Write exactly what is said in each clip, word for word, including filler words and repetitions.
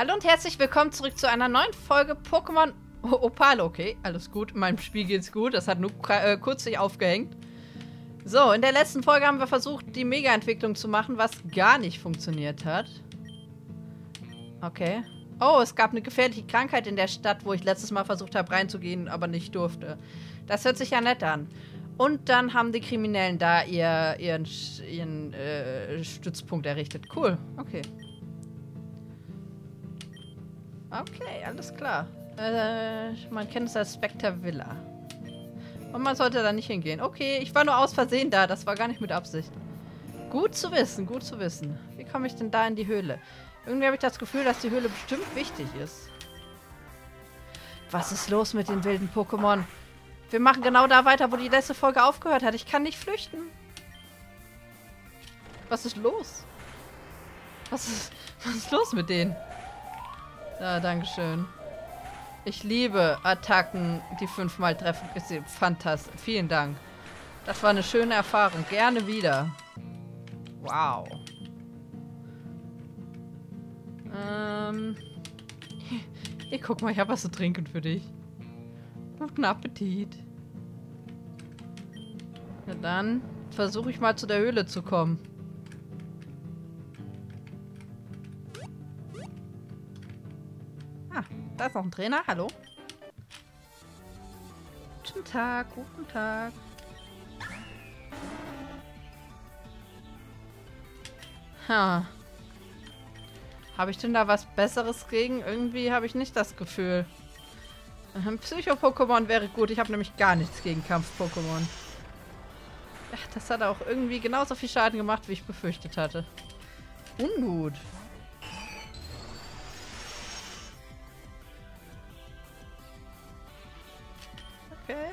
Hallo und herzlich willkommen zurück zu einer neuen Folge Pokémon Opalo. Okay, alles gut. In meinem Spiel geht's gut. Das hat nur äh, kurz sich aufgehängt. So, in der letzten Folge haben wir versucht, die Mega-Entwicklung zu machen, was gar nicht funktioniert hat. Okay. Oh, es gab eine gefährliche Krankheit in der Stadt, wo ich letztes Mal versucht habe, reinzugehen, aber nicht durfte. Das hört sich ja nett an. Und dann haben die Kriminellen da ihr, ihren, ihren äh, Stützpunkt errichtet. Cool, okay. Okay, alles klar. Äh, man kennt es als Spectra Villa. Und man sollte da nicht hingehen. Okay, ich war nur aus Versehen da. Das war gar nicht mit Absicht. Gut zu wissen, gut zu wissen. Wie komme ich denn da in die Höhle? Irgendwie habe ich das Gefühl, dass die Höhle bestimmt wichtig ist. Was ist los mit den wilden Pokémon? Wir machen genau da weiter, wo die letzte Folge aufgehört hat. Ich kann nicht flüchten. Was ist los? Was ist, was ist los mit denen? Ah, dankeschön. Ich liebe Attacken, die fünfmal treffen. Fantastisch. Vielen Dank. Das war eine schöne Erfahrung. Gerne wieder. Wow. Ähm. Hier, guck mal, ich habe was zu trinken für dich. Guten Appetit. Na dann versuche ich mal zu der Höhle zu kommen. Ah, da ist noch ein Trainer. Hallo. Guten Tag, guten Tag. Ha. Habe ich denn da was Besseres gegen? Irgendwie habe ich nicht das Gefühl. Ein Psycho-Pokémon wäre gut. Ich habe nämlich gar nichts gegen Kampf-Pokémon. Ja, das hat auch irgendwie genauso viel Schaden gemacht, wie ich befürchtet hatte. Ungut. Okay.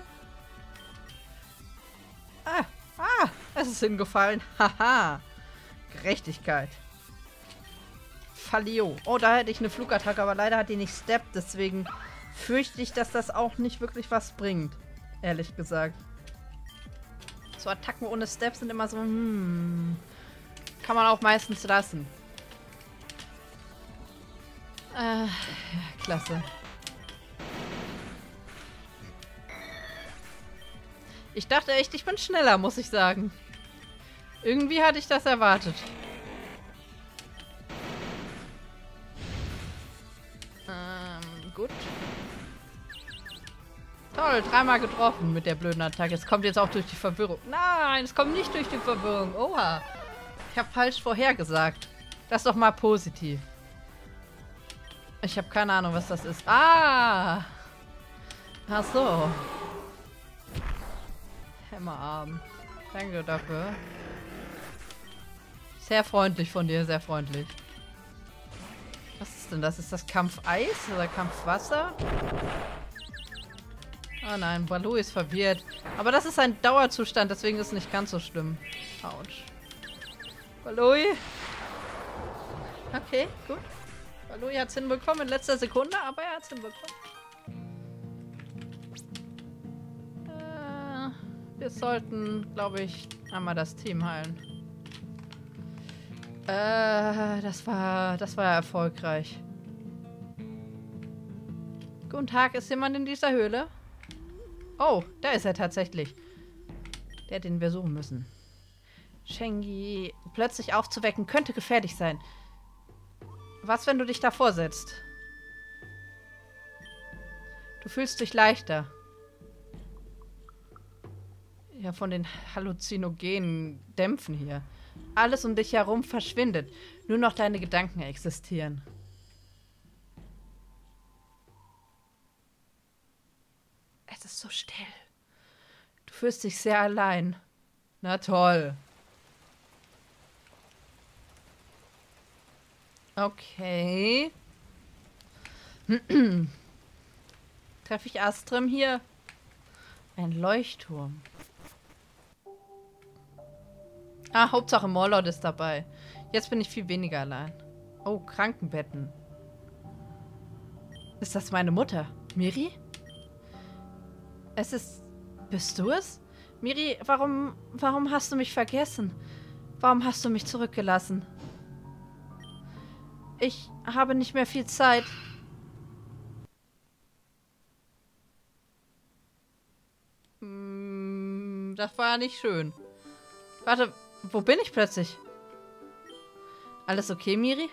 Ah, ah, es ist hingefallen. Haha. Gerechtigkeit. Falio. Oh, da hätte ich eine Flugattacke, aber leider hat die nicht steppt, deswegen fürchte ich, dass das auch nicht wirklich was bringt. Ehrlich gesagt. So Attacken ohne Step sind immer so, hmm, kann man auch meistens lassen. Äh, klasse. Ich dachte echt, ich bin schneller, muss ich sagen. Irgendwie hatte ich das erwartet. Gut. Toll, dreimal getroffen mit der blöden Attacke. Es kommt jetzt auch durch die Verwirrung. Nein, es kommt nicht durch die Verwirrung. Oha. Ich habe falsch vorhergesagt. Das ist doch mal positiv. Ich habe keine Ahnung, was das ist. Ah! Ach so. Hämmerarm. Danke dafür. Sehr freundlich von dir, sehr freundlich. Was ist denn das? Ist das Kampfeis oder Kampfwasser? Oh nein, Waloui ist verwirrt. Aber das ist ein Dauerzustand, deswegen ist es nicht ganz so schlimm. Autsch. Waloui. Okay, gut. Waloui hat es hinbekommen in letzter Sekunde, aber er hat es hinbekommen. Äh, wir sollten, glaube ich, einmal das Team heilen. Äh, das war, das war erfolgreich. Guten Tag, ist jemand in dieser Höhle? Oh, da ist er tatsächlich. Der, den wir suchen müssen. Schengi plötzlich aufzuwecken, könnte gefährlich sein. Was, wenn du dich davor setzt? Du fühlst dich leichter. Ja, von den halluzinogenen Dämpfen hier. Alles um dich herum verschwindet. Nur noch deine Gedanken existieren. Es ist so still. Du fühlst dich sehr allein. Na toll. Okay. Treffe ich Astrum hier? Ein Leuchtturm. Ah, Hauptsache Morlord ist dabei. Jetzt bin ich viel weniger allein. Oh, Krankenbetten. Ist das meine Mutter? Miri? Es ist... Bist du es? Miri, warum... Warum hast du mich vergessen? Warum hast du mich zurückgelassen? Ich habe nicht mehr viel Zeit. Hm, das war ja nicht schön. Warte, wo bin ich plötzlich? Alles okay, Miri?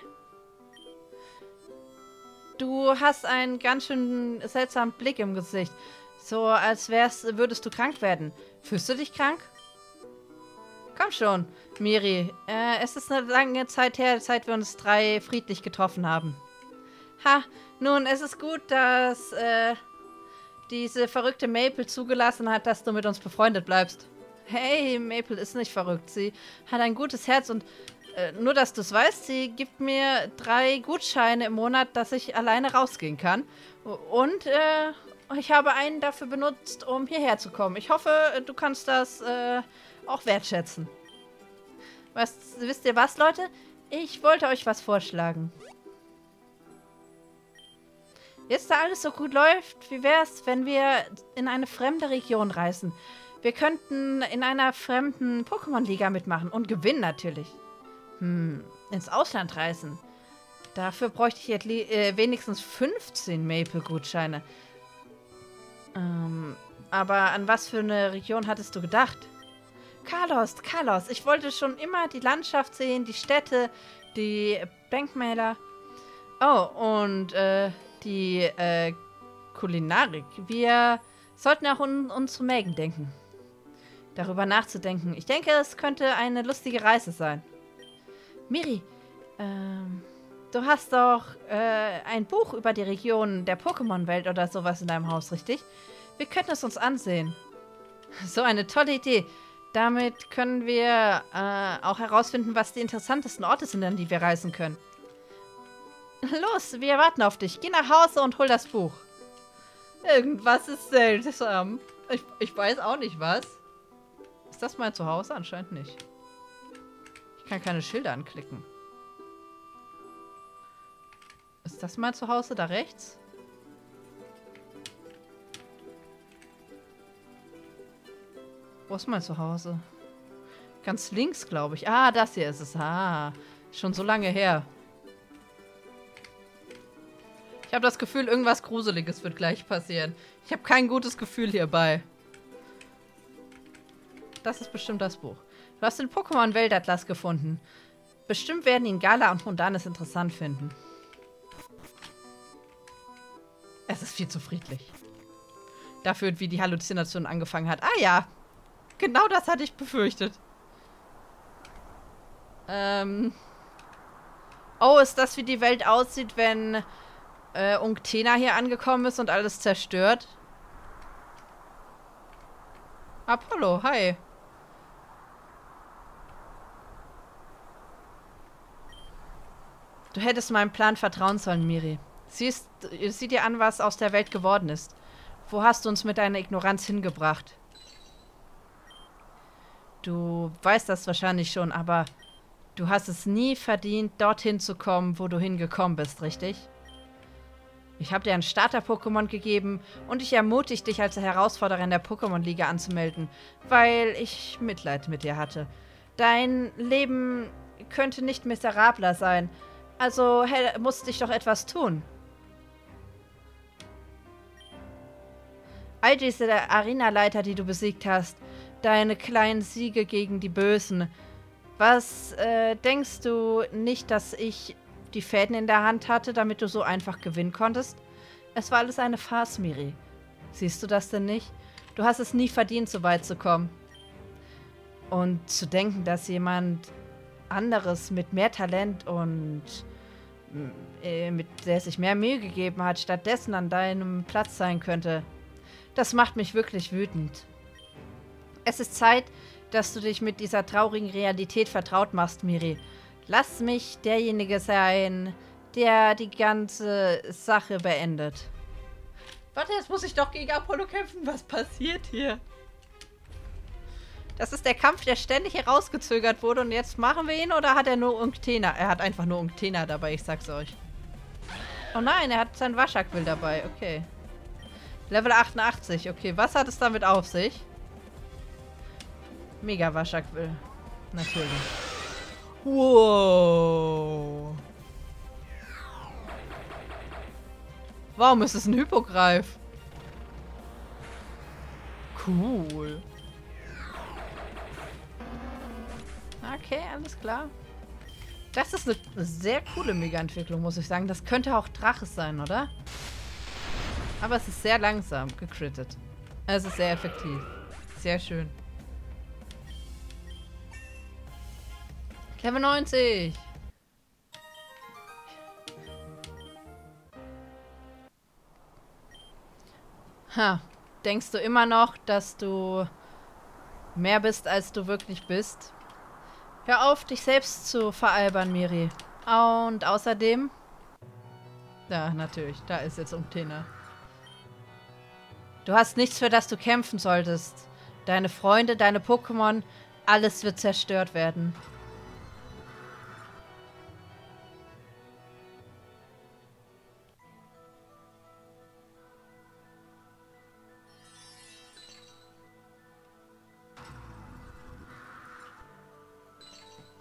Du hast einen ganz schön seltsamen Blick im Gesicht. So, als wärst, würdest du krank werden. Fühlst du dich krank? Komm schon, Miri. Äh, es ist eine lange Zeit her, seit wir uns drei friedlich getroffen haben. Ha, nun, es ist gut, dass äh, diese verrückte Maple zugelassen hat, dass du mit uns befreundet bleibst. Hey, Maple ist nicht verrückt. Sie hat ein gutes Herz und... Äh, nur, dass du es weißt, sie gibt mir drei Gutscheine im Monat, dass ich alleine rausgehen kann. Und äh, ich habe einen dafür benutzt, um hierher zu kommen. Ich hoffe, du kannst das äh, auch wertschätzen. Was, wisst ihr was, Leute? Ich wollte euch was vorschlagen. Jetzt, da alles so gut läuft, wie wär's, wenn wir in eine fremde Region reisen? Wir könnten in einer fremden Pokémon-Liga mitmachen und gewinnen natürlich. Hm, ins Ausland reisen. Dafür bräuchte ich jetzt äh, wenigstens fünfzehn Maple-Gutscheine. Ähm, aber an was für eine Region hattest du gedacht? Kalos, Kalos. Ich wollte schon immer die Landschaft sehen, die Städte, die Denkmäler. Oh, und äh, die äh, Kulinarik. Wir sollten auch an unsere Mägen denken. Darüber nachzudenken. Ich denke, es könnte eine lustige Reise sein. Miri, ähm, du hast doch äh, ein Buch über die Region der Pokémon-Welt oder sowas in deinem Haus, richtig? Wir könnten es uns ansehen. So eine tolle Idee. Damit können wir äh, auch herausfinden, was die interessantesten Orte sind, an die wir reisen können. Los, wir warten auf dich. Geh nach Hause und hol das Buch. Irgendwas ist seltsam. Ich, ich weiß auch nicht, was. Ist das mein Zuhause? Anscheinend nicht. Ich kann keine Schilder anklicken. Ist das mein Zuhause da rechts? Wo ist mein Zuhause? Ganz links, glaube ich. Ah, das hier ist es. Ah, schon so lange her. Ich habe das Gefühl, irgendwas Gruseliges wird gleich passieren. Ich habe kein gutes Gefühl hierbei. Das ist bestimmt das Buch. Du hast den Pokémon-Weltatlas gefunden. Bestimmt werden ihn Gala und Mondanes interessant finden. Es ist viel zu friedlich. Dafür, wie die Halluzination angefangen hat. Ah ja, genau das hatte ich befürchtet. Ähm. Oh, ist das, wie die Welt aussieht, wenn äh, Unctena hier angekommen ist und alles zerstört? Apollo, hi. Du hättest meinem Plan vertrauen sollen, Miri. Siehst, sieh dir an, was aus der Welt geworden ist. Wo hast du uns mit deiner Ignoranz hingebracht? Du weißt das wahrscheinlich schon, aber du hast es nie verdient, dorthin zu kommen, wo du hingekommen bist, richtig? Ich habe dir ein Starter-Pokémon gegeben und ich ermutige dich, als Herausforderin der Pokémon-Liga anzumelden, weil ich Mitleid mit dir hatte. Dein Leben könnte nicht miserabler sein. Also, hey, musste ich doch etwas tun. All diese Arena-Leiter, die du besiegt hast, deine kleinen Siege gegen die Bösen. Was äh, denkst du nicht, dass ich die Fäden in der Hand hatte, damit du so einfach gewinnen konntest? Es war alles eine Farce, Miri. Siehst du das denn nicht? Du hast es nie verdient, so weit zu kommen. Und zu denken, dass jemand anderes mit mehr Talent und äh, mit der sich mehr Mühe gegeben hat, stattdessen an deinem Platz sein könnte. Das macht mich wirklich wütend. Es ist Zeit, dass du dich mit dieser traurigen Realität vertraut machst, Miri. Lass mich derjenige sein, der die ganze Sache beendet. Warte, jetzt muss ich doch gegen Apollo kämpfen. Was passiert hier? Das ist der Kampf, der ständig herausgezögert wurde. Und jetzt machen wir ihn, oder hat er nur Unctena? Er hat einfach nur Unctena dabei, ich sag's euch. Oh nein, er hat sein Waschakwil dabei, okay. Level achtundachtzig, okay. Was hat es damit auf sich? Mega Waschakwil. Natürlich. Wow. Warum ist es ein Hypogreif? Cool. Okay, alles klar. Das ist eine sehr coole Mega-Entwicklung, muss ich sagen. Das könnte auch Draches sein, oder? Aber es ist sehr langsam gecrittet. Es ist sehr effektiv. Sehr schön. Level neunzig. Ha. Denkst du immer noch, dass du mehr bist, als du wirklich bist? Hör auf, dich selbst zu veralbern, Miri. Und außerdem... Da, natürlich. Da ist jetzt Unctena. Du hast nichts, für das du kämpfen solltest. Deine Freunde, deine Pokémon, alles wird zerstört werden.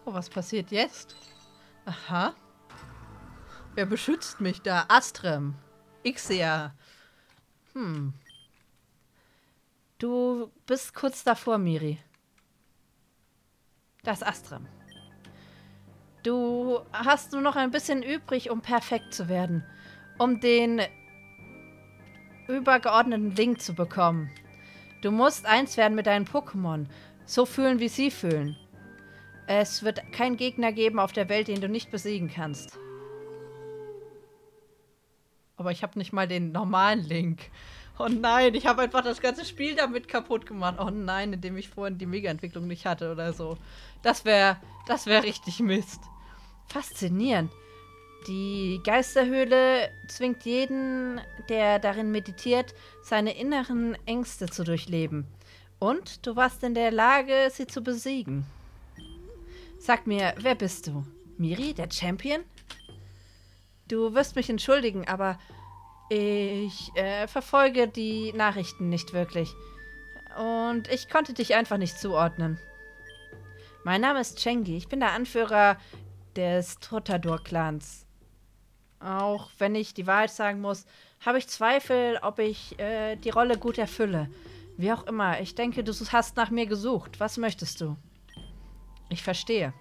Oh, was passiert jetzt? Aha. Wer beschützt mich da? Astrum. Ixia. Hm. Du bist kurz davor, Miri. Das ist Astrum. Du hast nur noch ein bisschen übrig, um perfekt zu werden. Um den übergeordneten Link zu bekommen. Du musst eins werden mit deinen Pokémon. So fühlen, wie sie fühlen. Es wird keinen Gegner geben auf der Welt, den du nicht besiegen kannst. Aber ich habe nicht mal den normalen Link. Oh nein, ich habe einfach das ganze Spiel damit kaputt gemacht. Oh nein, indem ich vorhin die Mega-Entwicklung nicht hatte oder so. Das wäre, das wäre richtig Mist. Faszinierend. Die Geisterhöhle zwingt jeden, der darin meditiert, seine inneren Ängste zu durchleben. Und du warst in der Lage, sie zu besiegen. Sag mir, wer bist du? Miri, der Champion? Du wirst mich entschuldigen, aber ich äh, verfolge die Nachrichten nicht wirklich. Und ich konnte dich einfach nicht zuordnen. Mein Name ist Schengi. Ich bin der Anführer des Totador-Clans. Auch wenn ich die Wahrheit sagen muss, habe ich Zweifel, ob ich äh, die Rolle gut erfülle. Wie auch immer, ich denke, du hast nach mir gesucht. Was möchtest du? Ich verstehe.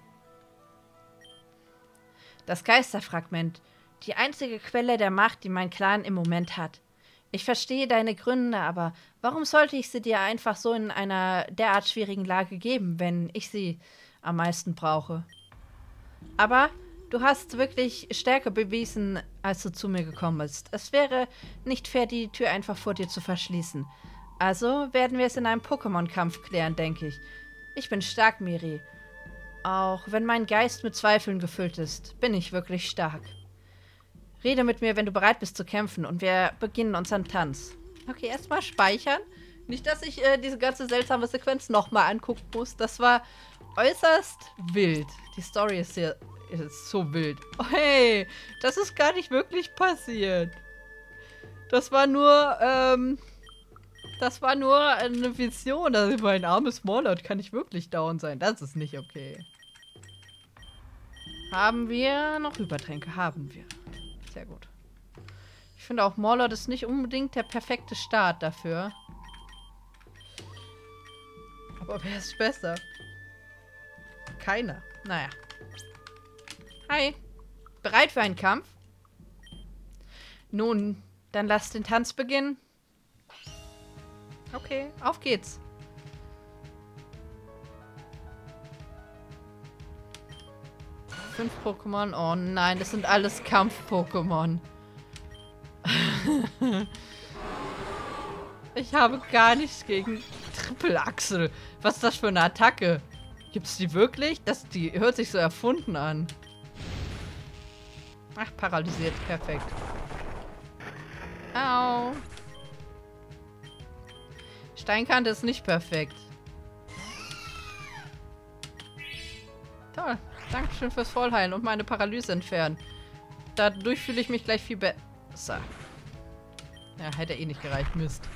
Das Geisterfragment. Die einzige Quelle der Macht, die mein Clan im Moment hat. Ich verstehe deine Gründe, aber warum sollte ich sie dir einfach so in einer derart schwierigen Lage geben, wenn ich sie am meisten brauche? Aber du hast wirklich Stärke bewiesen, als du zu mir gekommen bist. Es wäre nicht fair, die Tür einfach vor dir zu verschließen. Also werden wir es in einem Pokémon-Kampf klären, denke ich. Ich bin stark, Miri. Auch wenn mein Geist mit Zweifeln gefüllt ist, bin ich wirklich stark. Rede mit mir, wenn du bereit bist zu kämpfen, und wir beginnen unseren Tanz. Okay, erstmal speichern. Nicht, dass ich äh, diese ganze seltsame Sequenz nochmal angucken muss. Das war äußerst wild. Die Story ist hier ist so wild. Oh, hey, das ist gar nicht wirklich passiert. Das war nur, ähm... Das war nur eine Vision. Also mein armes Morlord kann nicht wirklich down sein. Das ist nicht okay. Haben wir noch Übertränke? Haben wir. Sehr gut. Ich finde auch, Morlord ist nicht unbedingt der perfekte Start dafür. Aber wer ist besser? Keiner. Naja. Hi. Bereit für einen Kampf? Nun, dann lass den Tanz beginnen. Okay, auf geht's. Fünf Pokémon. Oh nein, das sind alles Kampf-Pokémon. Ich habe gar nichts gegen Triple Achsel. Was ist das für eine Attacke? Gibt's die wirklich? Das, die hört sich so erfunden an. Ach, paralysiert. Perfekt. Au. Steinkante ist nicht perfekt. Toll. Dankeschön fürs Vollheilen und meine Paralyse entfernen. Dadurch fühle ich mich gleich viel besser. Ja, hätte eh nicht gereicht. Mist.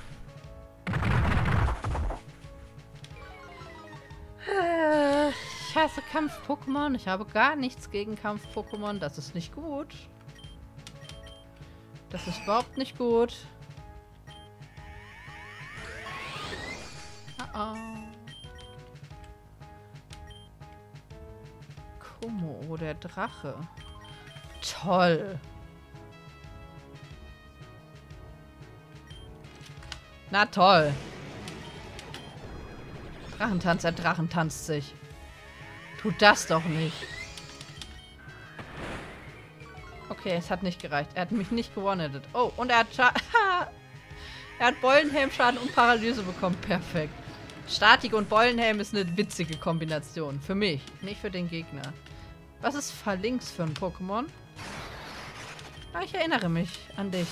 Ich hasse Kampf-Pokémon. Ich habe gar nichts gegen Kampf-Pokémon. Das ist nicht gut. Das ist überhaupt nicht gut. Oh oh. Como, der Drache. Toll. Na toll. Drachentanz, der Drachen tanzt sich. Tut das doch nicht. Okay, es hat nicht gereicht. Er hat mich nicht gewonnettet. Oh, und er hat Scha Er hat Bollenhelm-Schaden und Paralyse bekommen. Perfekt. Statik und Bollenhelm ist eine witzige Kombination. Für mich, nicht für den Gegner. Was ist Falinks für ein Pokémon? Ah, ich erinnere mich an dich.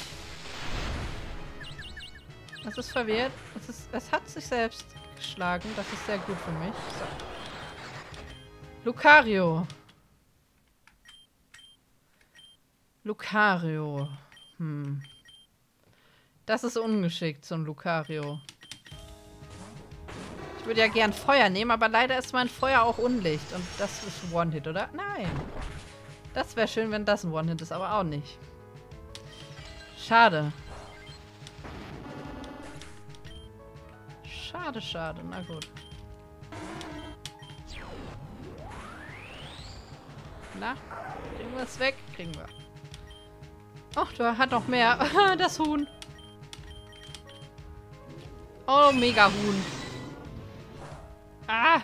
Das ist verwirrt. Es, ist, es hat sich selbst geschlagen. Das ist sehr gut für mich. So. Lucario. Lucario. Hm. Das ist ungeschickt, so ein Lucario. Ich würde ja gern Feuer nehmen, aber leider ist mein Feuer auch Unlicht. Und das ist ein One-Hit, oder? Nein. Das wäre schön, wenn das ein One-Hit ist, aber auch nicht. Schade. Schade, schade. Na gut. Na, kriegen wir es weg? Kriegen wir. Ach, da hat noch mehr. Das Huhn. Oh, mega Huhn. Ah,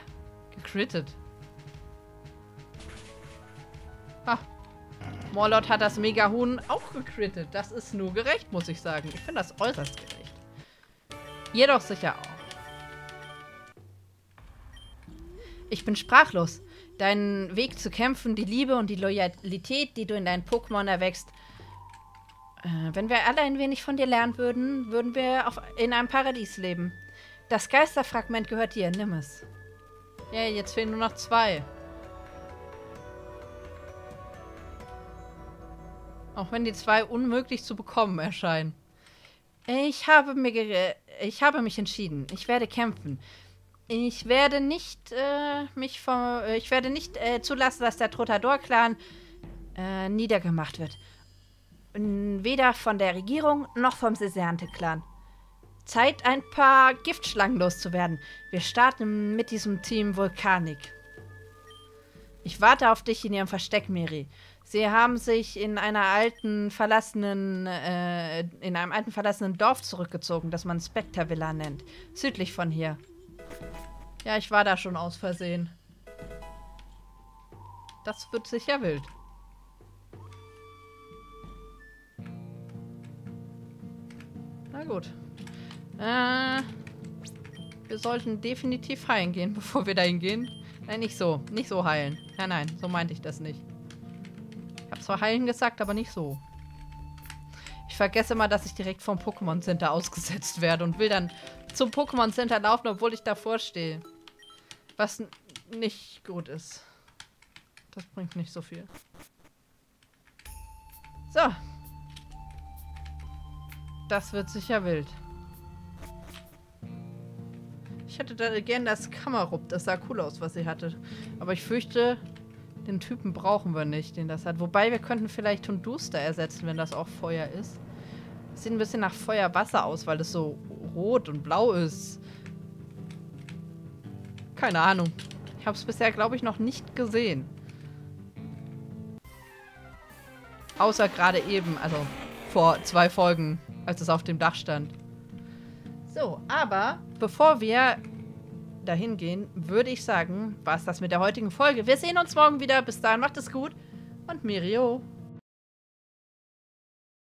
gecrittet. Ah, Morlord hat das mega Huhn auch gecrittet. Das ist nur gerecht, muss ich sagen. Ich finde das äußerst gerecht. Jedoch sicher auch. Ich bin sprachlos. Deinen Weg zu kämpfen, die Liebe und die Loyalität, die du in deinen Pokémon erwächst. Äh, wenn wir alle ein wenig von dir lernen würden, würden wir auf, in einem Paradies leben. Das Geisterfragment gehört dir, nimm es. Ja, yeah, jetzt fehlen nur noch zwei. Auch wenn die zwei unmöglich zu bekommen erscheinen. Ich habe, mir ich habe mich entschieden. Ich werde kämpfen. Ich werde nicht äh, mich vom, ich werde nicht äh, zulassen, dass der Totador-Clan äh, niedergemacht wird. Weder von der Regierung noch vom Sesernte-Clan. Zeit, ein paar Giftschlangen loszuwerden. Wir starten mit diesem Team Vulkanik. Ich warte auf dich in ihrem Versteck, Miri. Sie haben sich in einer alten verlassenen, äh, in einem alten verlassenen Dorf zurückgezogen, das man Spectra Villa nennt, südlich von hier. Ja, ich war da schon aus Versehen. Das wird sicher wild. Na gut. Äh, wir sollten definitiv heilen gehen, bevor wir dahin gehen. Nein, nicht so. Nicht so heilen. Nein, nein, so meinte ich das nicht. Ich habe zwar heilen gesagt, aber nicht so. Ich vergesse immer, dass ich direkt vom Pokémon Center ausgesetzt werde und will dann zum Pokémon Center laufen, obwohl ich davor stehe. Was nicht gut ist. Das bringt nicht so viel. So. Das wird sicher wild. Ich hätte da gern das Kammerrupp. Das sah cool aus, was sie hatte. Aber ich fürchte, den Typen brauchen wir nicht, den das hat. Wobei, wir könnten vielleicht einen Duster ersetzen, wenn das auch Feuer ist. Das sieht ein bisschen nach Feuerwasser aus, weil es so rot und blau ist. Keine Ahnung. Ich habe es bisher, glaube ich, noch nicht gesehen. Außer gerade eben, also vor zwei Folgen, als es auf dem Dach stand. So, aber bevor wir dahin gehen, würde ich sagen, war es das mit der heutigen Folge. Wir sehen uns morgen wieder. Bis dahin, macht es gut und Mirio.